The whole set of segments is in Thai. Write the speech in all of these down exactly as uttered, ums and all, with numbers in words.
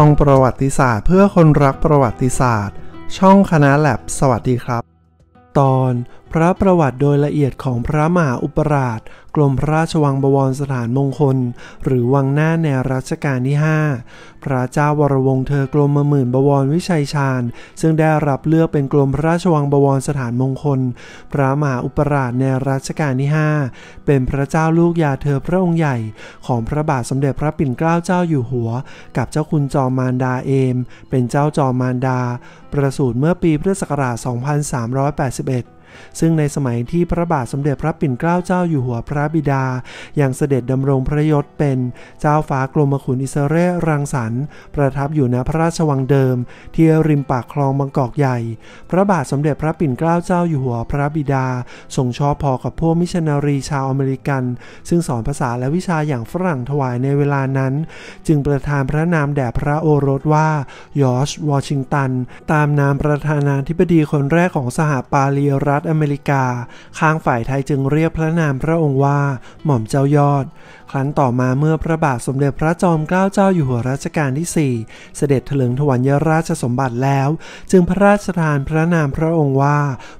ช่องประวัติศาสตร์เพื่อคนรักประวัติศาสตร์ช่องคณะแลบสวัสดีครับตอนพระประวัติโดยละเอียดของพระมหาอุปราชกรมพระราชวังบวรสถานมงคลหรือวังหน้าในรัชกาลที่ห้าพระเจ้าวรวงศ์เธอกรมหมื่นบวรวิชัยชาญซึ่งได้รับเลือกเป็นกรมพระราชวังบวรสถานมงคลพระมหาอุปราชในรัชกาลที่ห้าเป็นพระเจ้าลูกยาเธอพระองค์ใหญ่ของพระบาทสมเด็จพระปิ่นเกล้าเจ้าอยู่หัวกับเจ้าคุณจอมมารดาเอมเป็นเจ้าจอมมารดาประสูติเมื่อปีพุทธศักราชสองพันสามร้อยแปดสิบเอ็ดซึ่งในสมัยที่พระบาทสมเด็จพระปิ่นเกล้าเจ้าอยู่หัวพระบิดายังเสด็จดำรงพระยศเป็นเจ้าฟ้ากรมขุนอิสเรศรังสรรค์ประทับอยู่ณพระราชวังเดิมที่ริมปากคลองบางกอกใหญ่พระบาทสมเด็จพระปิ่นเกล้าเจ้าอยู่หัวพระบิดาทรงชอบพอกับพวกมิชชันนารีชาวอเมริกันซึ่งสอนภาษาและวิชาอย่างฝรั่งถวายในเวลานั้นจึงประทานพระนามแด่พระโอรสว่าจอร์จวอชิงตันตามนามประธานาธิบดีคนแรกของสหปาลีรัฐอเมริกาข้างฝ่ายไทยจึงเรียกพระนามพระองค์ว่าหม่อมเจ้ายอดครั้นต่อมาเมื่อพระบาทสมเด็จพระจอมเกล้าเจ้าอยู่หัวรัชกาลที่สี่เสด็จเถลิงถวัลยราชสมบัติแล้วจึงพระราชทานพระนามพระองค์ว่า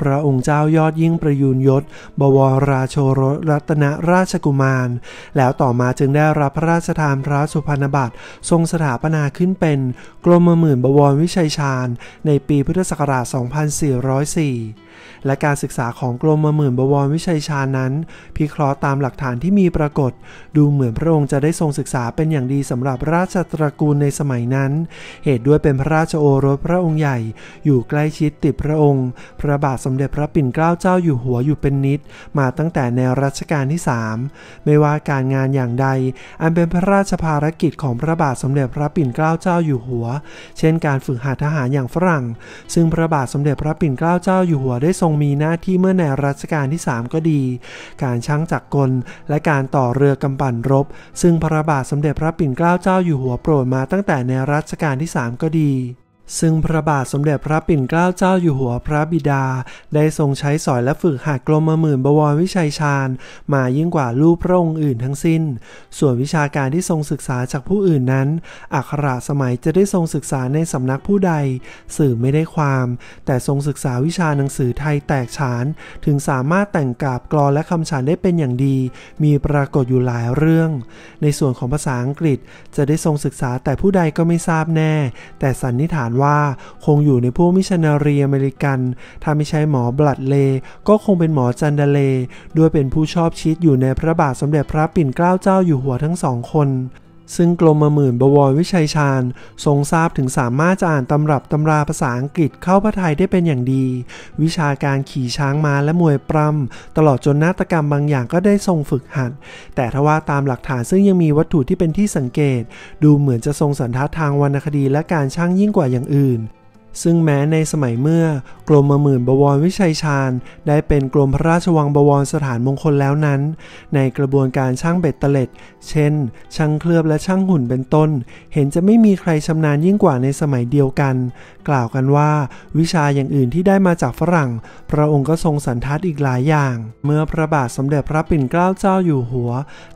พระองค์เจ้ายอดยิ่งประยูรยศบวรราโชรสรัตนราชกุมารแล้วต่อมาจึงได้รับพระราชทานพระสุพรรณบัตรทรงสถาปนาขึ้นเป็นกรมหมื่นบวรวิชัยชาญในปีพุทธศักราชสองพันสี่ร้อยสี่และการศึกษาของกรมหมื่นบวรวิชัยชาญนั้นพิเคราะห์ตามหลักฐานที่มีปรากฏดูเหมือนพระองค์จะได้ทรงศึกษาเป็นอย่างดีสำหรับราชตระกูลในสมัยนั้นเหตุด้วยเป็นพระราชโอรสพระองค์ใหญ่อยู่ใกล้ชิดติดพระองค์พระบาทสมเด็จพระปิ่นเกล้าเจ้าอยู่หัวอยู่เป็นนิดมาตั้งแต่ในรัชกาลที่สามไม่ว่าการงานอย่างใดอันเป็นพระราชภารกิจของพระบาทสมเด็จพระปิ่นเกล้าเจ้าอยู่หัวเช่นการฝึกหัดทหารอย่างฝรั่งซึ่งพระบาทสมเด็จพระปิ่นเกล้าเจ้าอยู่หัวได้ทรงมีหน้าที่เมื่อในรัชกาลที่สามก็ดีการช่างจักรกลและการต่อเรือกำปั่นรบซึ่งพระบาทสมเด็จพระปิ่นเกล้าเจ้าอยู่หัวโปรดมาตั้งแต่ในรัชกาลที่สามก็ดีซึ่งพระบาทสมเด็จพระปิ่นเกล้าเจ้าอยู่หัวพระบิดาได้ทรงใช้สอยและฝึกหัดกรมหมื่นบวรวิชัยชาญมายิ่งกว่าลูกพระองค์อื่นทั้งสิ้นส่วนวิชาการที่ทรงศึกษาจากผู้อื่นนั้นอัคราสมัยจะได้ทรงศึกษาในสำนักผู้ใดสื่อไม่ได้ความแต่ทรงศึกษาวิชาหนังสือไทยแตกฉานถึงสามารถแต่งกาบกลอนและคำฉานได้เป็นอย่างดีมีปรากฏอยู่หลายเรื่องในส่วนของภาษาอังกฤษจะได้ทรงศึกษาแต่ผู้ใดก็ไม่ทราบแน่แต่สันนิษฐานว่าคงอยู่ในพวกมิชชันนารีอเมริกันถ้าไม่ใช่หมอบลัดเลก็คงเป็นหมอจันดาเลด้วยเป็นผู้ชอบชิดอยู่ในพระบาทสมเด็จพระปิ่นเกล้าเจ้าอยู่หัวทั้งสองคนซึ่งกรมหมื่นบวรวิชัยชาญทรงทราบถึงสามารถจะอ่านตำรับตำราภาษาอังกฤษเข้าพระไทยได้เป็นอย่างดีวิชาการขี่ช้างม้าและมวยปล้ำตลอดจนนาฏกรรมบางอย่างก็ได้ทรงฝึกหัดแต่ทว่าตามหลักฐานซึ่งยังมีวัตถุที่เป็นที่สังเกตดูเหมือนจะทรงสันทัดทางวรรณคดีและการช่างยิ่งกว่าอย่างอื่นซึ่งแม้ในสมัยเมื่อกรมหมื่นบวรวิชัยชาญได้เป็นกรมพระราชวังบวรสถานมงคลแล้วนั้นในกระบวนการช่างเบ็ดเตล็ดเช่นช่างเคลือบและช่างหุ่นเป็นต้นเห็นจะไม่มีใครชำนาญยิ่งกว่าในสมัยเดียวกันกล่าวกันว่าวิชาอย่างอื่นที่ได้มาจากฝรั่งพระองค์ก็ทรงสันทัดอีกหลายอย่างเมื่อพระบาทสมเด็จพระปิ่นเกล้าเจ้าอยู่หัว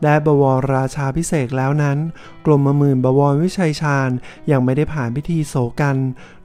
ได้บวรราชาภิเษกแล้วนั้นกรมหมื่นบวรวิชัยชาญยังไม่ได้ผ่านพิธีโศกัน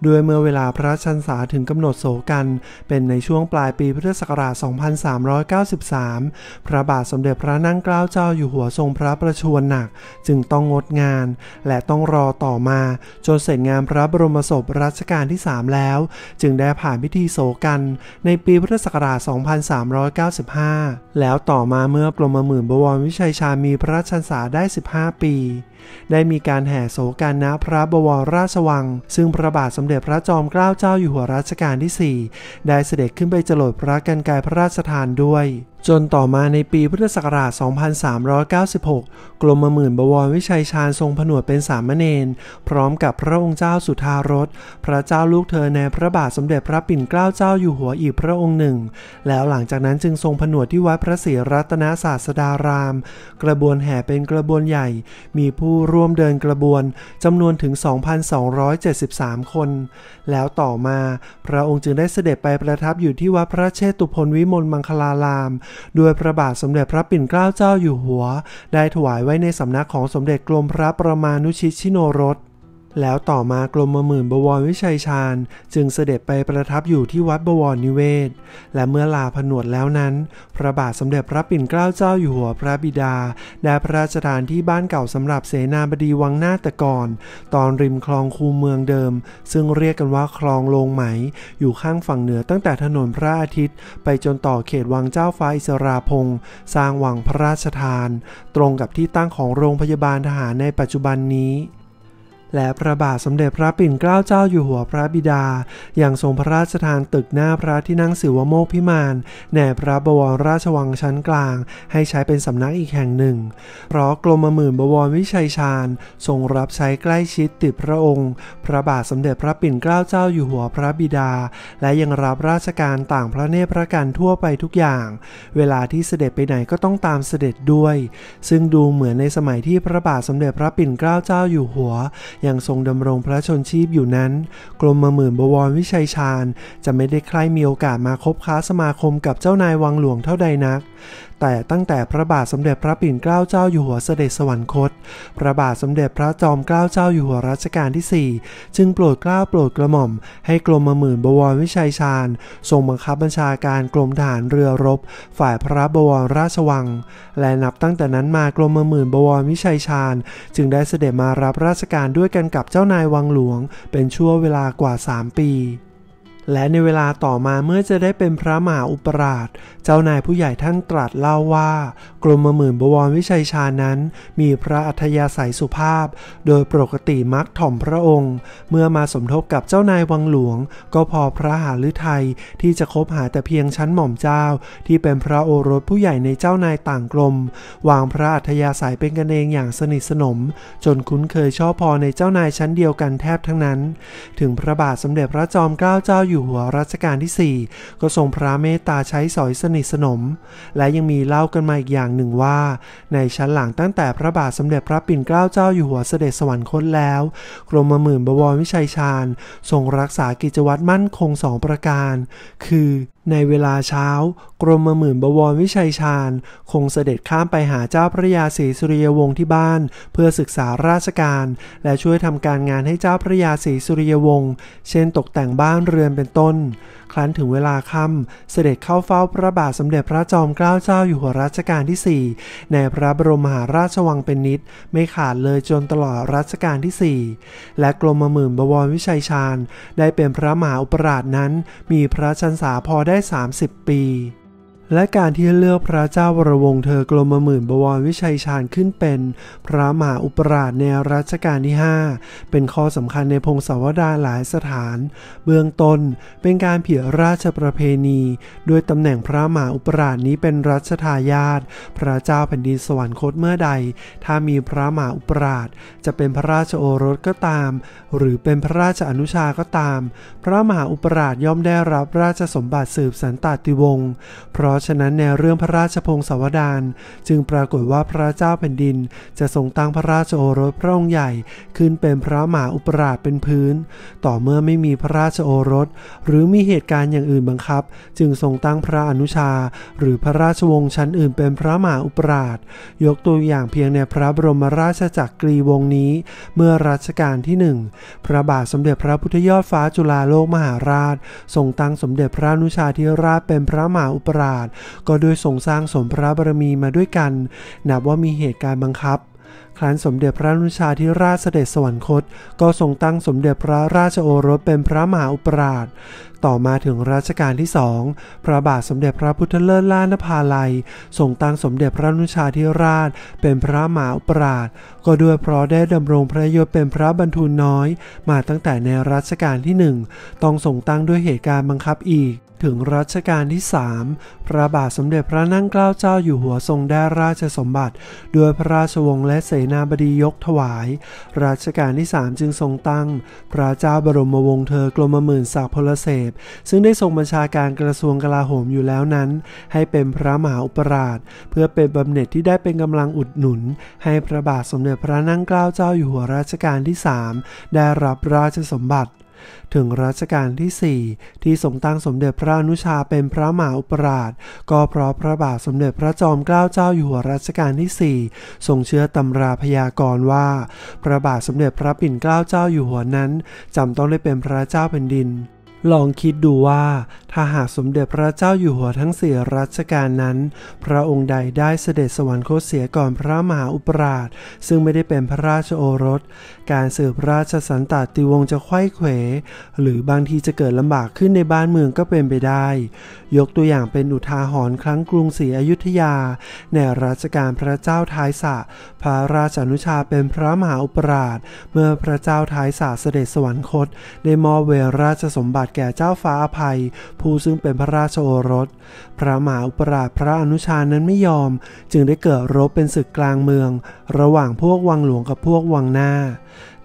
ด้วยเมื่อเวลาพระชันษาถึงกำหนดโศกันเป็นในช่วงปลายปีพุทธศักราชสองพันสามร้อยเก้าสิบสามพระบาทสมเด็จพระนั่งเกล้าเจ้าอยู่หัวทรงพระประชวรหนักจึงต้องงดงานและต้องรอต่อมาจนเสร็จงานพระบรมศพรัชกาลที่สามแล้วจึงได้ผ่านพิธีโศกันในปีพุทธศักราชสองพันสามร้อยเก้าสิบห้าแล้วต่อมาเมื่อกรมหมื่นบวรวิชัยชาญมีพระชันษาได้สิบห้าปีได้มีการแห่โศกันณพระบวรราชวังซึ่งพระบาทสมเด็จพระจอมเกล้าเจ้าอยู่หัวรัชกาลที่สี่ได้เสด็จขึ้นไปจรดพระกรรไกรพระราชทานด้วยจนต่อมาในปีพุทธศักราชสองพันสามร้อยเก้าสิบหกกรมหมื่นบวรวิชัยชาญทรงผนวดเป็นสามเณรพร้อมกับพระองค์เจ้าสุธารสพระเจ้าลูกเธอในพระบาทสมเด็จพระปิ่นเกล้าเจ้าอยู่หัวอีกพระองค์หนึ่งแล้วหลังจากนั้นจึงทรงผนวดที่วัดพระศรีรัตนศาสดารามกระบวนแห่เป็นกระบวนใหญ่มีผู้ร่วมเดินกระบวนจำนวนถึง สองพันสองร้อยเจ็ดสิบสาม คนแล้วต่อมาพระองค์จึงได้เสด็จไปประทับอยู่ที่วัดพระเชตุพนวิมลมังคลารามด้วยพระบาทสมเด็จพระปิ่นเกล้าเจ้าอยู่หัวได้ถวายไว้ในสำนักของสมเด็จกรมพระประมานุชิตชิโนรส แล้วต่อมากรมหมื่นบวรวิชัยชาญจึงเสด็จไปประทับอยู่ที่วัดบวรนิเวศและเมื่อลาผนวดแล้วนั้นพระบาทสมเด็จพระปิ่นเกล้าเจ้าอยู่หัวพระบิดาได้พระราชทานที่บ้านเก่าสำหรับเสนาบดีวังหน้าตะกอนตอนริมคลองคูเมืองเดิมซึ่งเรียกกันว่าคลองโลงไหมอยู่ข้างฝั่งเหนือตั้งแต่ถนนพระอาทิตย์ไปจนต่อเขตวังเจ้าฟ้าอิสราพงศ์สร้างวังพระราชทานตรงกับที่ตั้งของโรงพยาบาลทหารในปัจจุบันนี้และพระบาทสมเด็จพระปิ่นเกล้าเจ้าอยู่หัวพระบิดาอย่างทรงพระราชทานตึกหน้าพระที่นั่งศิวโมกพิมานแด่พระบวรราชวังชั้นกลางให้ใช้เป็นสำนักอีกแห่งหนึ่งเพราะกรมหมื่นบวรวิชัยชาญทรงรับใช้ใกล้ชิดติดพระองค์พระบาทสมเด็จพระปิ่นเกล้าเจ้าอยู่หัวพระบิดาและยังรับราชการต่างพระเนตรพระกันทั่วไปทุกอย่างเวลาที่เสด็จไปไหนก็ต้องตามเสด็จด้วยซึ่งดูเหมือนในสมัยที่พระบาทสมเด็จพระปิ่นเกล้าเจ้าอยู่หัวยังทรงดำรงพระชนชีพอยู่นั้นกรมหมื่นบวรวิชัยชาญจะไม่ได้ใคร่มีโอกาสมาคบค้าสมาคมกับเจ้านายวังหลวงเท่าใดนักแต่ตั้งแต่พระบาทสมเด็จพระปิ่นเกล้าเจ้าอยู่หัวเสด็จสวรรคตพระบาทสมเด็จพระจอมเกล้าเจ้าอยู่หัวรัชกาลที่สี่จึงโปรดเกล้าโปรดกระหม่อมให้กรมหมื่นบวรวิชัยชาญทรงบังคับบัญชาการกรมทหารเรือรบฝ่ายพระบวรราชวังและนับตั้งแต่นั้นมากรมหมื่นบวรวิชัยชาญจึงได้เสด็จมารับราชการด้วยกันกับเจ้านายวังหลวงเป็นชั่วเวลากว่าสามปีและในเวลาต่อมาเมื่อจะได้เป็นพระมหาอุปราชเจ้านายผู้ใหญ่ท่านตรัสเล่าว่ากรมหมื่นบวรวิชัยชาญนั้นมีพระอัธยาศัยสุภาพโดยปกติมักถ่อมพระองค์เมื่อมาสมทบกับเจ้านายวังหลวงก็พอพระหฤทัยที่จะคบหาแต่เพียงชั้นหม่อมเจ้าที่เป็นพระโอรสผู้ใหญ่ในเจ้านายต่างกรมวางพระอัธยาศัยเป็นกันเองอย่างสนิทสนมจนคุ้นเคยชอบพอในเจ้านายชั้นเดียวกันแทบทั้งนั้นถึงพระบาทสมเด็จพระจอมเกล้าเจ้าอยู่หัวรัชกาลที่สี่ก็ทรงพระเมตตาใช้สอยสนิทสนมและยังมีเล่ากันมาอีกอย่างหนึ่งว่าในชั้นหลังตั้งแต่พระบาทสมเด็จพระปิ่นเกล้าเจ้าอยู่หัวเสด็จสวรรคตแล้วกรมหมื่นบวรวิชัยชาญทรงรักษากิจวัตรมั่นคงสองประการคือในเวลาเช้ากรมหมื่นบวรวิชัยชาญคงเสด็จข้ามไปหาเจ้าพระยาศรีสุริยวงศ์ที่บ้านเพื่อศึกษาราชการและช่วยทำการงานให้เจ้าพระยาศรีสุริยวงศ์เช่นตกแต่งบ้านเรือนเป็นต้นครั้นถึงเวลาค่ำเสด็จเข้าเฝ้าพระบาทสมเด็จพระจอมเกล้าเจ้าอยู่หัวรัชกาลที่สี่ในพระบรมมหาราชวังเป็นนิดไม่ขาดเลยจนตลอดรัชกาลที่สี่และกรมหมื่นบวรวิชัยชาญได้เป็นพระมหาอุปราชนั้นมีพระชนษาพอได้สามสิบปีและการที่เลือกพระเจ้าวรวงศ์เธอกรมหมื่นบวรวิชัยชาญขึ้นเป็นพระมหาอุปราชในรัชกาลที่ห้าเป็นข้อสำคัญในพงศาวดารหลายสถานเบื้องต้นเป็นการเผยราชประเพณีด้วยตำแหน่งพระมหาอุปราชนี้เป็นรัชทายาทพระเจ้าแผ่นดินสวรรคตเมื่อใดถ้ามีพระมหาอุปราชจะเป็นพระราชโอรสก็ตามหรือเป็นพระราชอนุชาก็ตามพระมหาอุปราชย่อมได้รับราชสมบัติสืบสันตติวงศ์เพราะฉะนั้นในเรื่องพระราชพงศาวดารจึงปรากฏว่าพระเจ้าแผ่นดินจะทรงตั้งพระราชโอรสพระองค์ใหญ่ขึ้นเป็นพระมหาอุปราชเป็นพื้นต่อเมื่อไม่มีพระราชโอรสหรือมีเหตุการณ์อย่างอื่นบังคับจึงทรงตั้งพระอนุชาหรือพระราชวงศ์ชั้นอื่นเป็นพระมหาอุปราชยกตัวอย่างเพียงในพระบรมราชจักรีวงศ์นี้เมื่อรัชกาลที่หนึ่งพระบาทสมเด็จพระพุทธยอดฟ้าจุฬาโลกมหาราชทรงตั้งสมเด็จพระอนุชาธิราชเป็นพระมหาอุปราชก็โดยทรงสร้างสมพระบารมีมาด้วยกันนับว่ามีเหตุการณ์บังคับครั้นสมเด็จพระอนุชาธิราชเสด็จสวรรคตก็ทรงตั้งสมเด็จพระราชโอรสเป็นพระมหาอุปราชต่อมาถึงรัชกาลที่สองพระบาทสมเด็จพระพุทธเลิศล้านภาลัยทรงตั้งสมเด็จพระอนุชาธิราชเป็นพระมหาอุปราชก็ด้วยเพราะได้ดำรงพระยศเป็นพระบรรทุนน้อยมาตั้งแต่ในรัชกาลที่หนึ่งต้องทรงตั้งด้วยเหตุการณ์บังคับอีกถึงรัชกาลที่สามพระบาทสมเด็จพระนั่งเกล้าเจ้าอยู่หัวทรงได้ราชสมบัติด้วยพระราชวงศ์และเสนาบดียกถวายรัชกาลที่สามจึงทรงตั้งพระเจ้าบรมวงศ์เธอกรมหมื่นศักดิ์พลเสพซึ่งได้ทรงบัญชาการกระทรวงกลาโหมอยู่แล้วนั้นให้เป็นพระมหาอุปราชเพื่อเป็นบำเหน็จที่ได้เป็นกำลังอุดหนุนให้พระบาทสมเด็จพระนั่งเกล้าเจ้าอยู่หัวรัชกาลที่สามได้รับราชสมบัติ ถึงรัชกาลที่สี่ที่ทรงตั้งสมเด็จพระอนุชาเป็นพระมหาอุปราชก็เพราะพระบาทสมเด็จพระจอมเกล้าเจ้าอยู่หัวรัชกาลที่สี่ทรงเชื่อตำราพยากรณ์ว่าพระบาทสมเด็จพระปิ่นเกล้าเจ้าอยู่หัวนั้นจำต้องได้เป็นพระเจ้าแผ่นดินลองคิดดูว่าถ้าหากสมเด็จพระเจ้าอยู่หัวทั้งสี่รัชกาลนั้นพระองค์ใดได้เสด็จสวรรคตเสียก่อนพระมหาอุปราชซึ่งไม่ได้เป็นพระราชโอรสการสืบราชสันตติวงศ์จะไขว้เขวหรือบางทีจะเกิดลำบากขึ้นในบ้านเมืองก็เป็นไปได้ยกตัวอย่างเป็นอุทาหรณ์ครั้งกรุงศรีอยุธยาในรัชกาลพระเจ้าท้ายสระพระราชานุชาเป็นพระมหาอุปราชเมื่อพระเจ้าท้ายสระเสด็จสวรรคตได้มอบเวรราชสมบัติแก่เจ้าฟ้าอภัยผู้ซึ่งเป็นพระราชโอรสพระมหาอุปราชพระอนุชานั้นไม่ยอมจึงได้เกิดรบเป็นศึกกลางเมืองระหว่างพวกวังหลวงกับพวกวังหน้า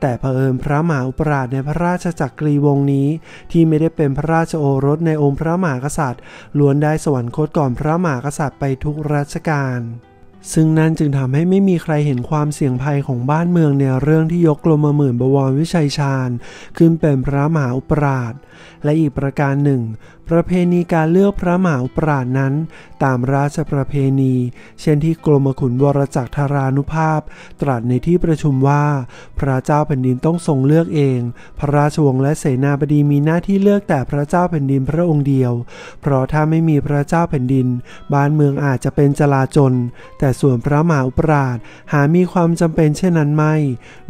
แต่เผอิญพระมหาอุปราชในพระราชจักรีวงศ์นี้ที่ไม่ได้เป็นพระราชโอรสในองค์พระมหากษัตริย์ล้วนได้สวรรคตก่อนพระมหากษัตริย์ไปทุกรัชกาลซึ่งนั่นจึงทำให้ไม่มีใครเห็นความเสี่ยงภัยของบ้านเมืองในเรื่องที่ยกกรมหมื่นบวรวิชัยชาญขึ้นเป็นพระมหาอุปราชและอีกประการหนึ่งประเพณีการเลือกพระมหาอุปราชนั้นตามราชประเพณีเช่นที่กรมขุนวรจักรธารานุภาพตรัสในที่ประชุมว่าพระเจ้าแผ่นดินต้องทรงเลือกเองพระราชวงศ์และเสนาบดีมีหน้าที่เลือกแต่พระเจ้าแผ่นดินพระองค์เดียวเพราะถ้าไม่มีพระเจ้าแผ่นดินบ้านเมืองอาจจะเป็นจลาจลแต่ส่วนพระมหาอุปราชหามีความจำเป็นเช่นนั้นไม่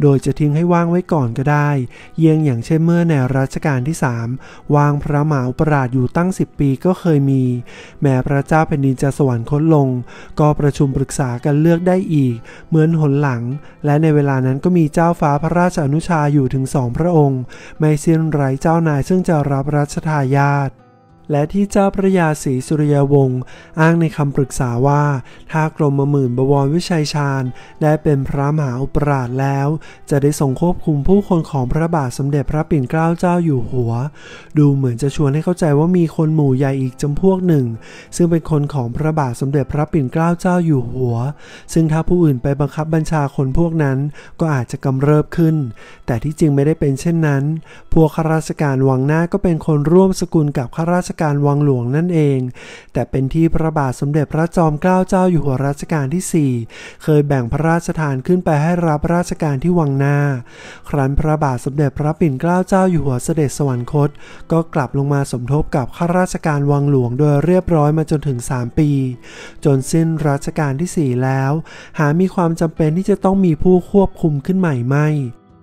โดยจะทิ้งให้ว่างไว้ก่อนก็ได้เยี่ยงอย่างเช่นเมื่อในรัชกาลที่สามวางพระมหาอุปราชอยู่ตั้งสิบปีก็เคยมีแม้พระเจ้าแผ่นดินจะสวรรคตลงก็ประชุมปรึกษากันเลือกได้อีกเหมือนหนหลังและในเวลานั้นก็มีเจ้าฟ้าพระราชานุชาอยู่ถึงสองพระองค์ไม่สิ้นไร้เจ้านายซึ่งจะรับรัชทายาทและที่เจ้าพระยาศรีสุริยวงศ์อ้างในคำปรึกษาว่าถ้ากรมหมื่นบวรวิชัยชาญได้เป็นพระมหาอุปราชแล้วจะได้ทรงควบคุมผู้คนของพระบาทสมเด็จพระปิ่นเกล้าเจ้าอยู่หัวดูเหมือนจะชวนให้เข้าใจว่ามีคนหมู่ใหญ่อีกจำพวกหนึ่งซึ่งเป็นคนของพระบาทสมเด็จพระปิ่นเกล้าเจ้าอยู่หัวซึ่งถ้าผู้อื่นไปบังคับบัญชาคนพวกนั้นก็อาจจะกำเริบขึ้นแต่ที่จริงไม่ได้เป็นเช่นนั้นพวกข้าราชการวังหน้าก็เป็นคนร่วมสกุลกับข้าราชการวังหลวงนั่นเองแต่เป็นที่พระบาทสมเด็จพระจอมเกล้าเจ้าอยู่หัวรัชกาลที่สี่เคยแบ่งพระราชทานขึ้นไปให้รับราชการที่วังหน้าครั้นพระบาทสมเด็จพระปิ่นเกล้าเจ้าอยู่หัวเสด็จสวรรคตก็กลับลงมาสมทบกับข้าราชการวังหลวงโดยเรียบร้อยมาจนถึงสามปีจนสิ้นรัชกาลที่สี่แล้วหามีความจำเป็นที่จะต้องมีผู้ควบคุมขึ้นใหม่ไหม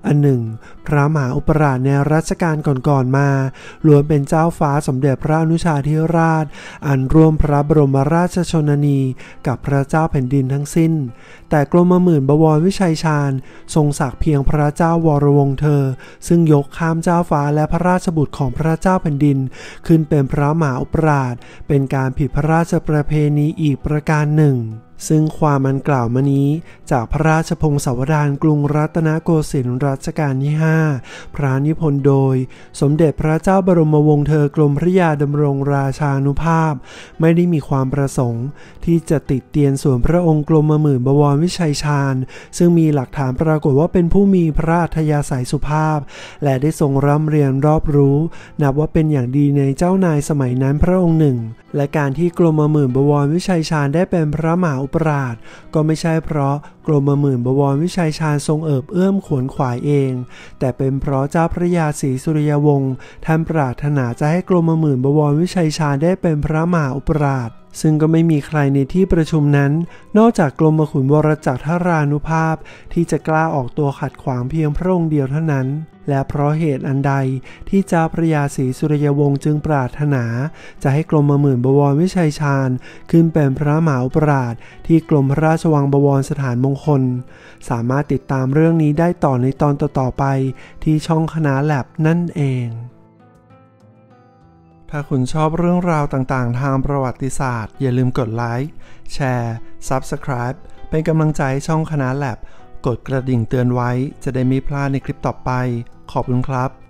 อันหนึ่งพระมหาอุปราชในรัชกาลก่อนๆมาล้วนเป็นเจ้าฟ้าสมเด็จพระอนุชาธิราชอันร่วมพระบรมราชชนนีกับพระเจ้าแผ่นดินทั้งสิ้นแต่กรมหมื่นบวรวิชัยชาญทรงศักดิ์เพียงพระเจ้าวรวงศ์เธอซึ่งยกข้ามเจ้าฟ้าและพระราชบุตรของพระเจ้าแผ่นดินขึ้นเป็นพระมหาอุปราชเป็นการผิดพระราชประเพณีอีกประการหนึ่งซึ่งความอันกล่าวมานี้จากพระราชพงศาวดารกรุงรัตนโกสินทร์รัชกาลที่ห้าพระนิพนธ์โดยสมเด็จพระเจ้าบรมวงศ์เธอกรมพระยาดำรงราชานุภาพไม่ได้มีความประสงค์ที่จะติดเตียนส่วนพระองค์กรมหมื่นบวรวิชัยชาญซึ่งมีหลักฐานปรากฏว่าเป็นผู้มีพระอัธยาศัยสุภาพและได้ทรงร่ำเรียนรอบรู้นับว่าเป็นอย่างดีในเจ้านายสมัยนั้นพระองค์หนึ่งและการที่กรมหมื่นบวรวิชัยชาญได้เป็นพระมหาอุปราชก็ไม่ใช่เพราะกรมหมื่นบวรวิชัยชาญทรงเอิบเอื้อมขวนขวายเองแต่เป็นเพราะเจ้าพระยาศรีสุริยวงศ์ท่านปรารถนาจะให้กรมหมื่นบวรวิชัยชาญได้เป็นพระมหาอุปราชซึ่งก็ไม่มีใครในที่ประชุมนั้นนอกจากกรมขุนวรจักรธารานุภาพที่จะกล้าออกตัวขัดขวางเพียงพระองค์เดียวเท่านั้นและเพราะเหตุอันใดที่เจ้าพระยาศรีสุริยวงศ์จึงปรารถนาจะให้กรมหมื่นบวรวิชัยชาญขึ้นเป็นพระมหาอุปราชที่กรมพระราชวังบวรสถานมงคลสามารถติดตามเรื่องนี้ได้ต่อในตอนต่อๆไปที่ช่องคณะแลบนั่นเองถ้าคุณชอบเรื่องราวต่างๆทางประวัติศาสตร์อย่าลืมกดไลค์แชร์ ซับสไครบ์ เป็นกำลังใจให้ช่องคณะแลบกดกระดิ่งเตือนไว้จะได้ไม่พลาดในคลิปต่อไปขอบคุณครับ